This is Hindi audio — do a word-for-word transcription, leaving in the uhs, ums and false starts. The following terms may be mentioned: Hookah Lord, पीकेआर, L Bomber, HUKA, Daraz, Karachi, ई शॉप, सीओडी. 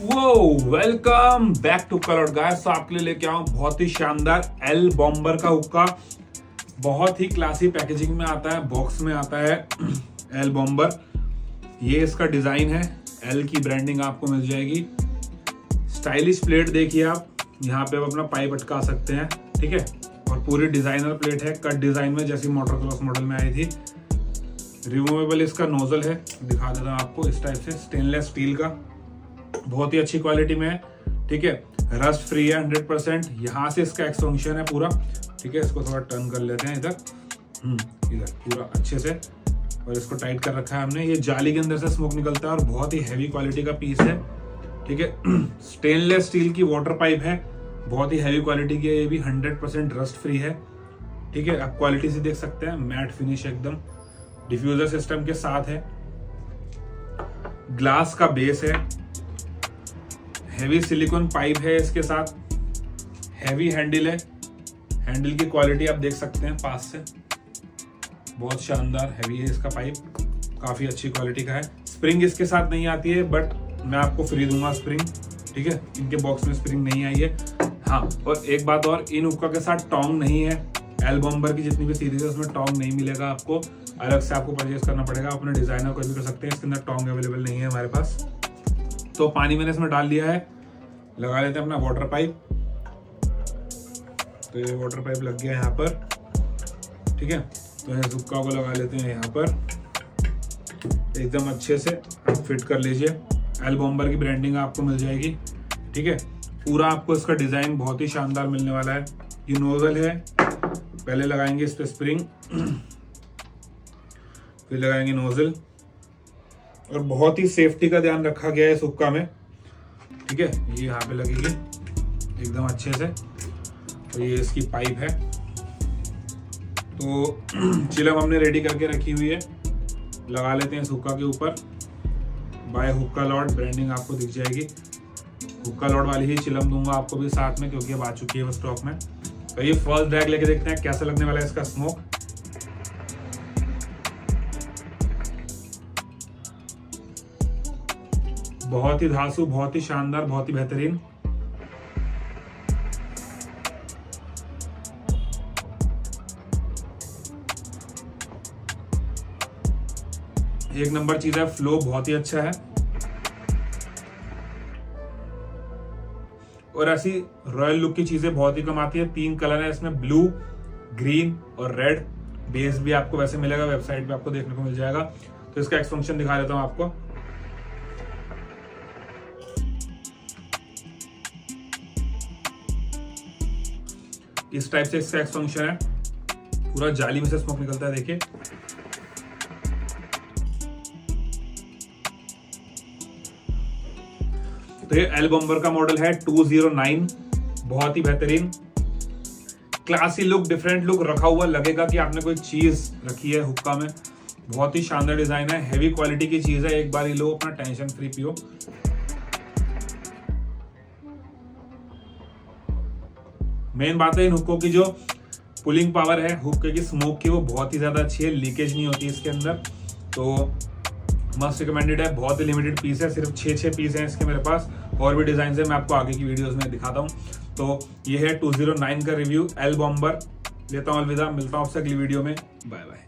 Welcome back to hookah lord guys. आपके लिए लेके आऊं बहुत ही शानदार एल बॉम्बर का हुक्का। बहुत ही क्लासी पैकेजिंग में आता है, बॉक्स में आता है एल बॉम्बर। ये इसका डिजाइन है, एल की ब्रांडिंग आपको मिल जाएगी। स्टाइलिश प्लेट देखिए आप, यहाँ पे आप अपना पाइप अटका सकते हैं, ठीक है। और पूरी डिजाइनर प्लेट है, कट डिजाइन में, जैसी मोटर क्रॉस मॉडल में आई थी। रिमूवेबल इसका नोजल है, दिखा देता हूँ आपको, इस टाइप से स्टेनलेस स्टील का, बहुत ही अच्छी क्वालिटी में है, ठीक है। रस्ट फ्री है हंड्रेड परसेंट। यहाँ से इसका एक्सटेंशन है पूरा, ठीक है। इसको थोड़ा टर्न कर लेते हैं इधर, हम्म इधर पूरा अच्छे से, और इसको टाइट कर रखा है हमने। ये जाली के अंदर से स्मोक निकलता है और बहुत ही हैवी क्वालिटी का पीस है, ठीक है। स्टेनलेस स्टील की वाटर पाइप है, बहुत ही हैवी क्वालिटी की है, ये भी हंड्रेड परसेंट रस्ट फ्री है, ठीक है। आप क्वालिटी से देख सकते हैं, मैट फिनिश एकदम, डिफ्यूजर सिस्टम के साथ है, ग्लास का बेस है, हैवी सिलिकॉन पाइप है इसके साथ, हैवी हैंडल है। हैंडल की क्वालिटी आप देख सकते हैं पास से, बहुत शानदार हैवी है इसका पाइप, काफ़ी अच्छी क्वालिटी का है। स्प्रिंग इसके साथ नहीं आती है, बट मैं आपको फ्री दूंगा स्प्रिंग, ठीक है। इनके बॉक्स में स्प्रिंग नहीं आई है। हाँ, और एक बात और, इन हुक्का के साथ टोंग नहीं है। एल बॉम्बर की जितनी भी सीरीज है उसमें टोंग नहीं मिलेगा आपको, अलग से आपको परचेज करना पड़ेगा। अपने डिजाइनर को भी कर सकते हैं, इसके अंदर टोंग अवेलेबल नहीं है हमारे पास। तो पानी मैंने इसमें डाल दिया है, लगा लेते हैं अपना वाटर पाइप। तो ये वाटर पाइप लग गया यहाँ पर, ठीक है। तो इस हुक्का को लगा लेते हैं यहाँ पर, एकदम अच्छे से आप फिट कर लीजिए। एल बॉम्बर की ब्रांडिंग आपको मिल जाएगी, ठीक है। पूरा आपको इसका डिज़ाइन बहुत ही शानदार मिलने वाला है। ये नोजल है, पहले लगाएंगे इस पर स्प्रिंग, फिर लगाएंगे नोजल। और बहुत ही सेफ्टी का ध्यान रखा गया है इस हुक्का में, ठीक है। ये यहाँ पे लगेगी एकदम अच्छे से। तो ये इसकी पाइप है। तो चिलम हमने रेडी करके रखी हुई है, लगा लेते हैं इस हुक्का के ऊपर। बाय हुक्का लॉर्ड ब्रांडिंग आपको दिख जाएगी। हुक्का लॉर्ड वाली ही चिलम दूंगा आपको भी साथ में, क्योंकि अब आ चुकी है वो स्टॉक में। तो ये फर्स्ट ड्रैग लेके देखते हैं कैसा लगने वाला है इसका स्मोक। बहुत ही धांसू, बहुत ही शानदार, बहुत ही बेहतरीन। एक नंबर चीज है, फ्लो बहुत ही अच्छा है। और ऐसी रॉयल लुक की चीजें बहुत ही कम आती है। तीन कलर है इसमें, ब्लू, ग्रीन और रेड। बेस भी आपको वैसे मिलेगा, वेबसाइट पे आपको देखने को मिल जाएगा। तो इसका एक्स फंक्शन दिखा देता हूं आपको। इस टाइप से इसका एक्स फंक्शन है, पूरा जाली में से स्मोक निकलता है, देखिए। तो ये एल बॉम्बर का मॉडल है टू ज़ीरो नाइन, बहुत ही बेहतरीन, क्लासी लुक, डिफरेंट लुक रखा हुआ, लगेगा कि आपने कोई चीज रखी है हुक्का में। बहुत ही शानदार डिजाइन है, हैवी क्वालिटी की चीज है, एक बार ही लो अपना टेंशन फ्री पियो। मेन बात है इन हुक्कों की जो पुलिंग पावर है हुक्के की स्मोक की, वो बहुत ही ज़्यादा अच्छी है, लीकेज नहीं होती इसके अंदर। तो मस्ट रिकमेंडेड है, बहुत ही लिमिटेड पीस है, सिर्फ छः छः पीस हैं इसके मेरे पास। और भी डिज़ाइन है, मैं आपको आगे की वीडियोस में दिखाता हूँ। तो ये है टू ज़ीरो नाइन का रिव्यू एल बॉम्बर। लेता हूँ अलविदा, मिलता हूँ आपसे अगली वीडियो में, बाय बाय।